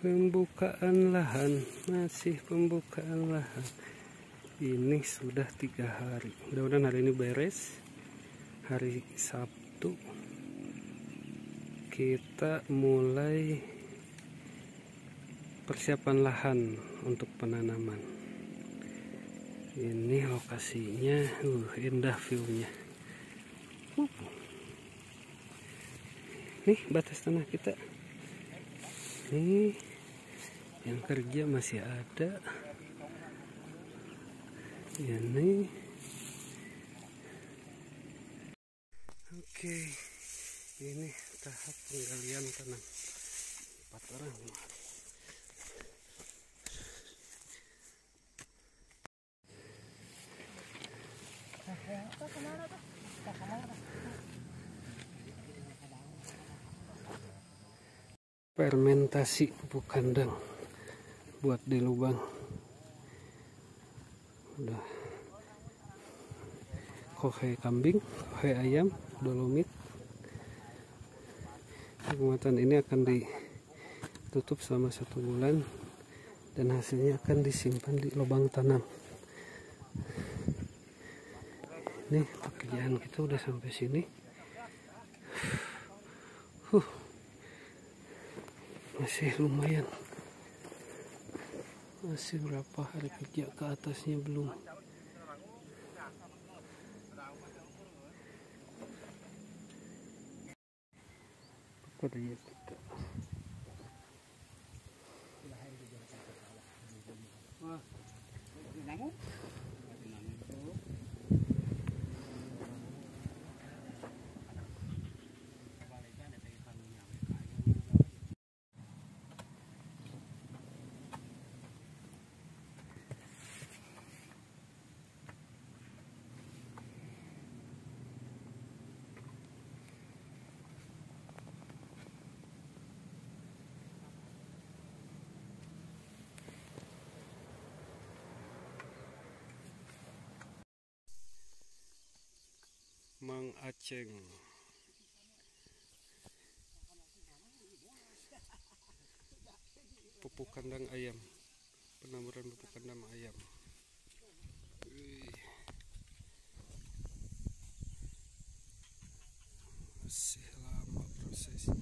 Pembukaan lahan, masih pembukaan lahan. Ini sudah 3 hari. Mudah-mudahan hari ini beres. Hari Sabtu kita mulai persiapan lahan untuk penanaman. Ini lokasinya, indah view-nya. Nih batas tanah kita. Nih. Yang kerja masih ada. Ini. Oke. Ini tahap penggalian tanam. 4 orang. Fermentasi pupuk kandang buat di lubang. Udah kohe kambing, kohe ayam, dolomit. Penguatan ini akan ditutup selama 1 bulan dan hasilnya akan disimpan di lubang tanam. Ini pekerjaan kita udah sampai sini. Masih lumayan. Masih berapa hari kerja ke atasnya belum. Pekerja kita. Mang Aceng. Pupuk kandang ayam. Penaburan pupuk kandang ayam. Masih lama prosesnya.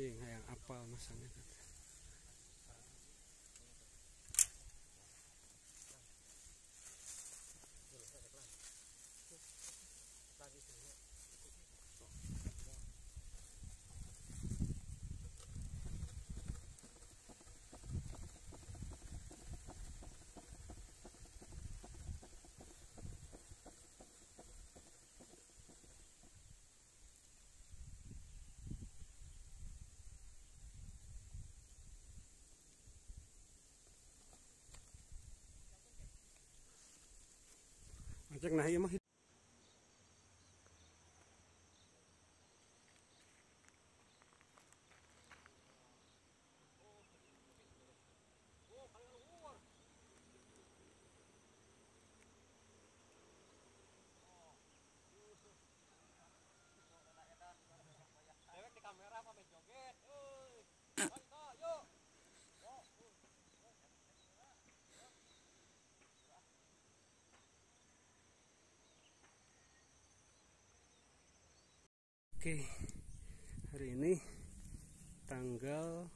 Yang apal masangnya tadi. Aceng nah ieu mah Oke, hari ini tanggal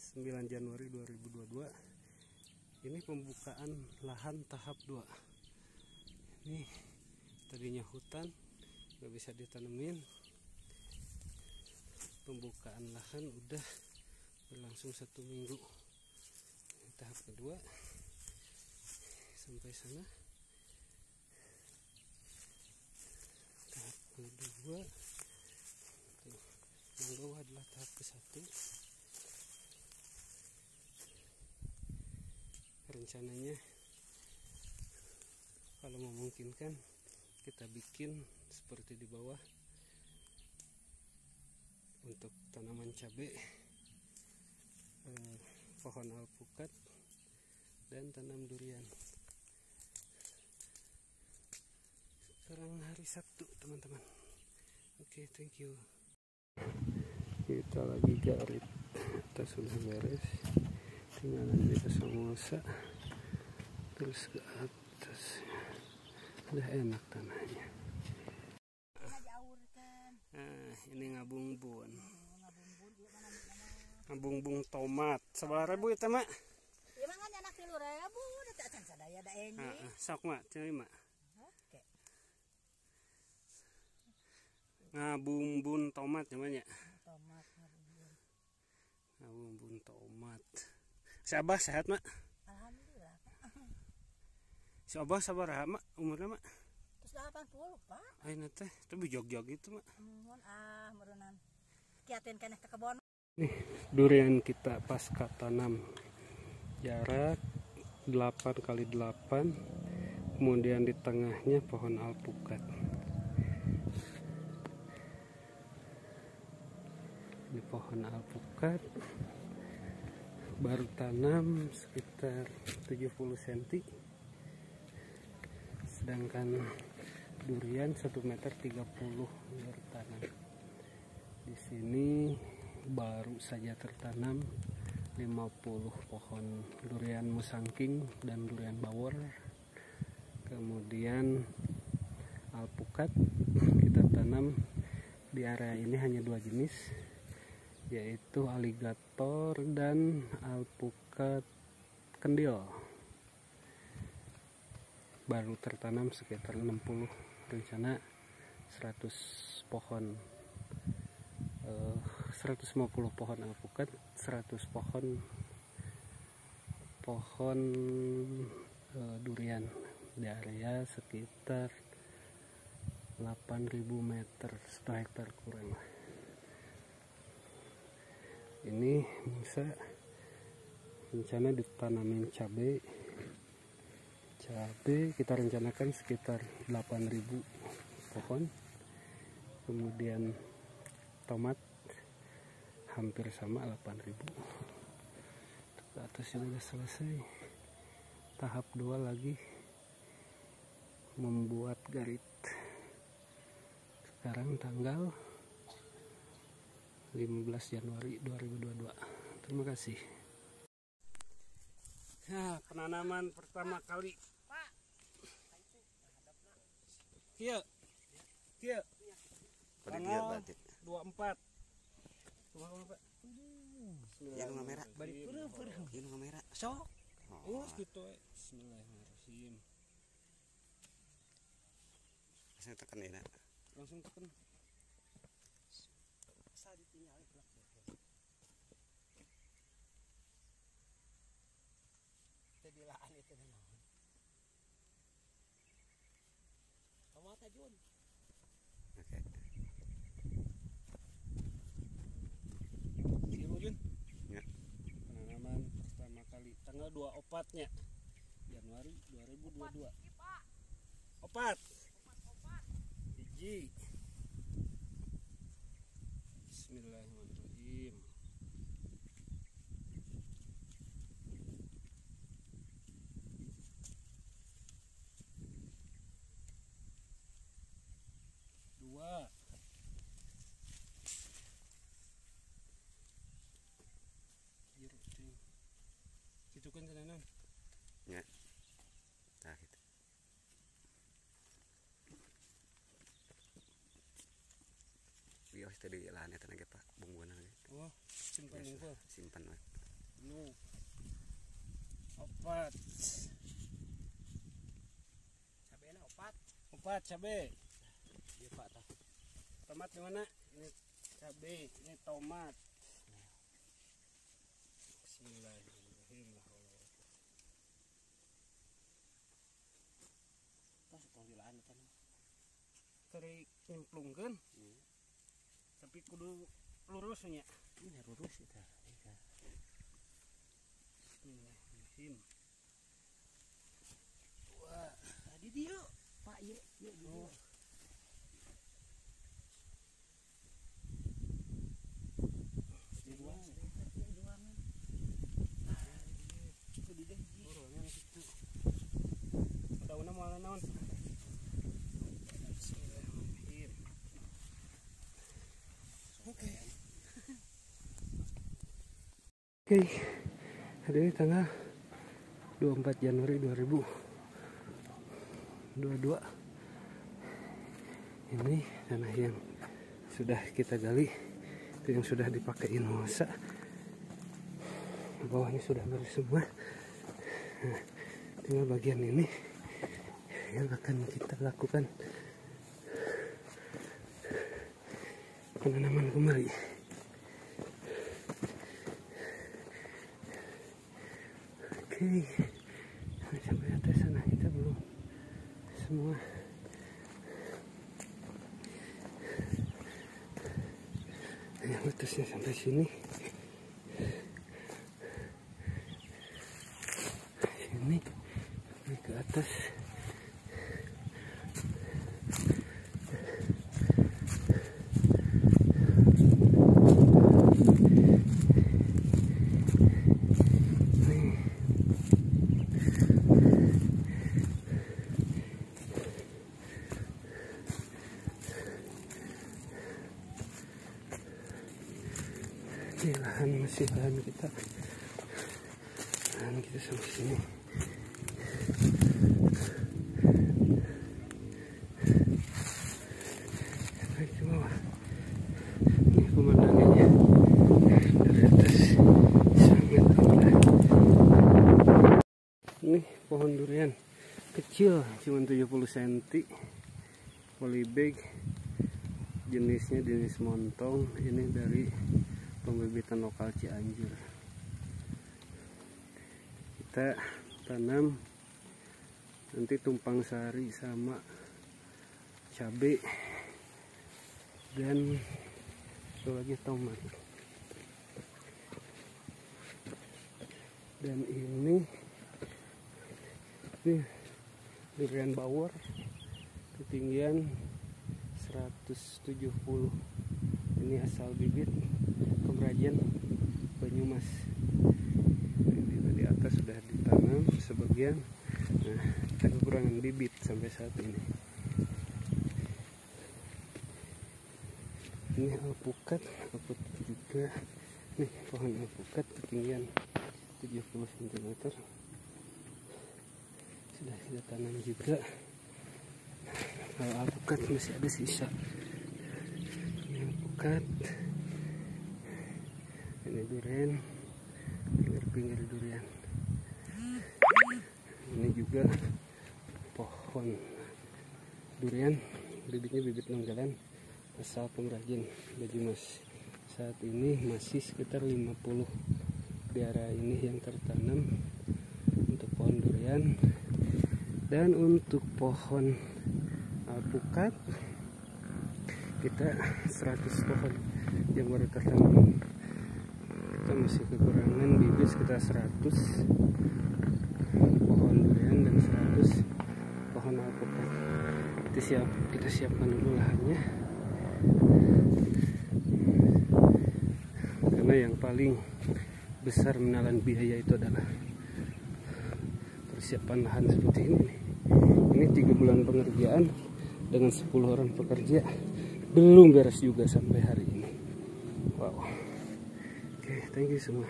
9 Januari 2022 Ini pembukaan lahan tahap 2. Ini tadinya hutan, nggak bisa ditanemin. Pembukaan lahan udah berlangsung 1 minggu. Ini tahap kedua. Sampai sana. Tahap kedua. Tuh. Yang bawah adalah tahap ke-1. Rencananya kalau memungkinkan kita bikin seperti di bawah untuk tanaman cabai, pohon alpukat dan tanam durian. Sekarang hari Sabtu teman-teman. Oke, thank you. Kita lagi garip, kita sudah beres, tinggal nanti ke Samosa terus ke atas. Udah enak tanahnya. Ini ngabungbun, ngabungbun tomat 11.000 itu mak. Iya mak, anak 10.000 udah tak akan sadaya dah ini. Sok mak, cuy mak. Ngabungbun tomat namanya. Tomat ngabungbun. Ngabungbun tomat. Si Abah sehat mak? Alhamdulillah pak. Si Abah sabaraha mak umurnya mak? 80 pak. Ay nanti itu bijog-jog gitu mak. Mohon merunan. Kiatin kena ke kebun. Nih durian kita pasca tanam. Jarak 8 x 8. Kemudian di tengahnya pohon alpukat. Di pohon alpukat. Baru tanam sekitar 70 cm, sedangkan durian 1,30 meter baru tanam. Di sini baru saja tertanam 50 pohon durian musangking dan durian bawor, kemudian alpukat kita tanam di area ini hanya 2 jenis. Yaitu aligator dan alpukat kendil. Baru tertanam sekitar 60, rencana 100 pohon, 150 pohon alpukat, 100 pohon durian di area sekitar 8.000 meter 1 hektar kurang. Ini bisa rencana ditanamin cabai. Cabai kita rencanakan sekitar 8.000 pohon. Kemudian tomat hampir sama 8.000. Ke atas sudah selesai. Tahap 2 lagi membuat garit. Sekarang tanggal 15 Januari 2022. Terima kasih. Nah, penanaman pertama kali. Pak. Kieu. Kieu. Tanggal 24. Kumaha, Pak? Yang merah. Bari peureum. Yang merah. Sok. Oh, kitu we. Bismillahirrahmanirrahim. Saya tekan ini. Langsung tekan. Ya. Penanaman pertama kali tanggal 24-nya Januari 2022. Opat. Hiji. Bismillahirrahmanirrahim. Ya. Nah, gitu. Bios tadi lahannya tenaga Pak, bumbuannya. Oh, simpan. Simpan. Nu. opat cabai na opat cabai ya pak tahu tomat gimana ini cabai ini tomat Bismillahirrahmanirrahim pas panggilan itu kari nyemplungkeun tapi kudu lurusnya ini lurus kita ya. Bismillahirrahmanirrahim. Wah, tadi dia Pak ya, ya oh. Udah malah naon. Oke. Oke. Hari ini tanggal 24 Januari 2022. Ini tanah yang sudah kita gali, itu yang sudah dipakein masa. Bawahnya sudah bersih semua. Nah, tinggal bagian ini yang akan kita lakukan penanaman kembali. Oke, sampai atas sana kita belum semua. Yang atasnya sampai sini. Sini, ke atas. Lahan masih lahan kita sampai sini. Naik ke bawah. Ini pemandangannya dari atas sangat indah. Ini pohon durian kecil, cuma 70 cm. Polybag, jenisnya jenis montong. Ini dari pembibitan lokal Cianjur. Kita tanam nanti tumpang sari sama cabai dan satu lagi tomat. Dan ini durian bawor ketinggian 170. Ini asal bibit pengrajian Banyumas. Di atas sudah ditanam sebagian. Nah, kita kekurangan bibit sampai saat ini. Ini alpukat juga. Nih pohon alpukat ketinggian 70 cm. Sudah kita tanam juga. Kalau alpukat masih ada sisa. Ini alpukat. Ini durian, pinggir durian. Ini juga pohon durian, bibitnya bibit nonggalan asal pengrajin Banyumas. Saat ini masih sekitar 50 di area ini yang tertanam untuk pohon durian. Dan untuk pohon alpukat kita 100 pohon yang baru tertanam. Masih kekurangan bibit sekitar 100 pohon durian dan 100 pohon alpukat. Kita siapkan dulu lahannya karena yang paling besar menelan biaya itu adalah persiapan lahan seperti ini. Ini 3 bulan pengerjaan dengan 10 orang pekerja, belum beres juga sampai hari ini. Wow. Thank you semua.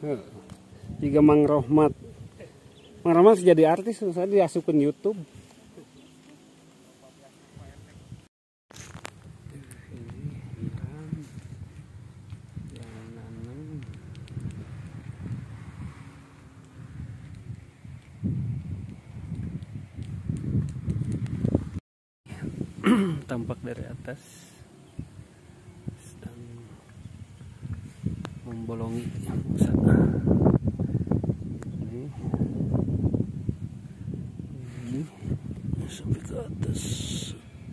3 Mang Rohmat. Mang Rahmat jadi artis, saya diasupkan YouTube. tampak dari atas sedang membolongi pusaka. Ini sampai ke atas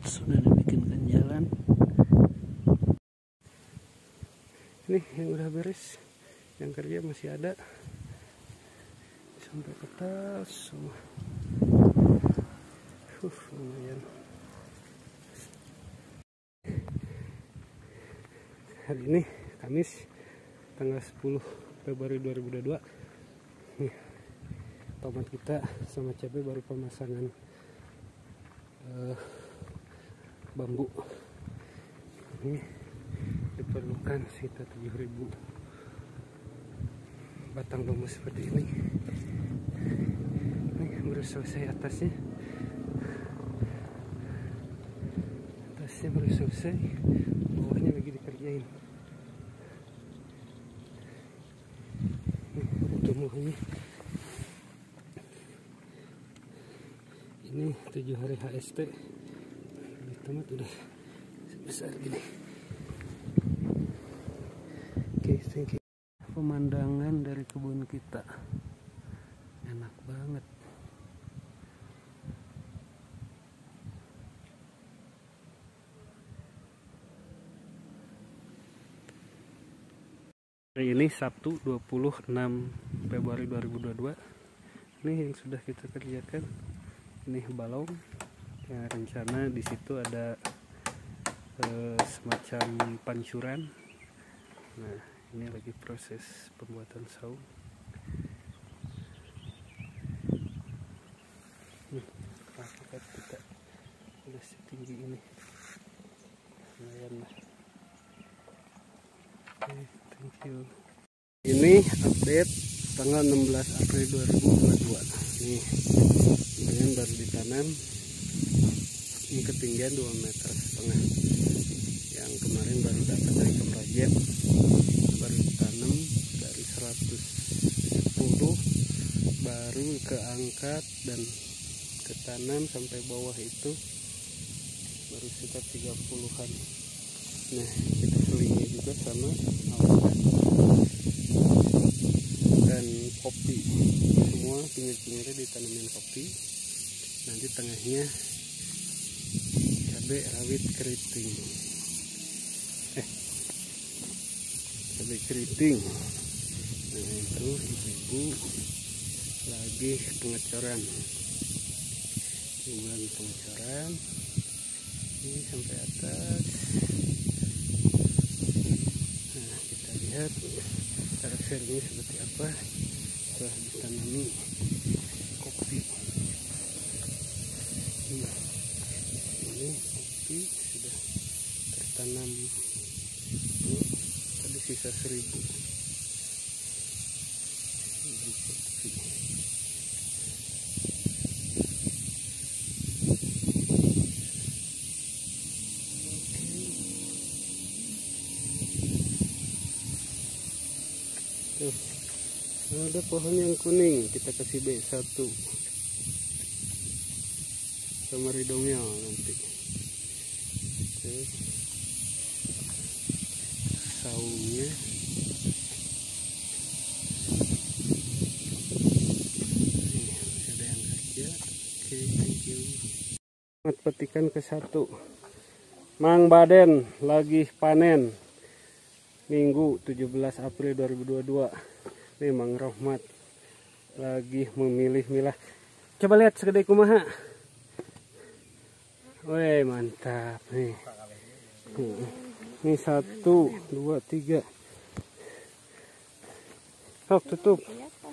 sudah dibikinkan jalan. Ini yang udah beres, yang kerja masih ada sampai ke atas semua. Lumayan. Hari ini Kamis tanggal 10 Februari 2022. Nih, tomat kita sama cabai baru pemasangan bambu. Ini diperlukan sekitar 7.000 batang bambu seperti ini. Nih, baru selesai atasnya. Atasnya baru selesai, bawahnya lagi dikerjain. Ini 7 hari HST tomat udah sebesar gini. Oke, thank you. Pemandangan dari kebun kita enak banget. Hari ini Sabtu 26 Februari 2022. Ini yang sudah kita kerjakan. Ini balong. Ya, rencana di situ ada semacam pancuran. Nah, ini lagi proses pembuatan saung. Rapat kita udah setinggi ini. Lumayan lah. Ini update tanggal 16 April 2022. Nih, kemudian baru ditanam. Ini ketinggian 2,5 meter. Yang kemarin baru dapat dari Kemrajet, baru ditanam dari 110 baru keangkat dan ketanam sampai bawah itu baru sekitar 30-an. Nah, kita selingi juga sama alpukat dan kopi. Semua pinggir-pinggirnya ditanamin kopi. Nanti tengahnya cabai rawit keriting. Cabai keriting. Nah, itu ibu lagi pengecoran. Bulan pengecoran. Ini sampai atas. Lihat karakternya seperti apa setelah ditanami kopi. Ini kopi sudah tertanam. Tadi sisa 1000. Ada pohon yang kuning, kita kasih B1 sama ridongnya nanti. Oke. Saungnya ini masih ada yang kerja. Oke, thank you. Petikan ke-1. Mang Baden lagi panen Minggu 17 April 2022. Ini Mang Rohmat lagi memilih-milah. Coba lihat segede kumaha. Woi, mantap nih. Ini 1, 2, 3. Sok tutup.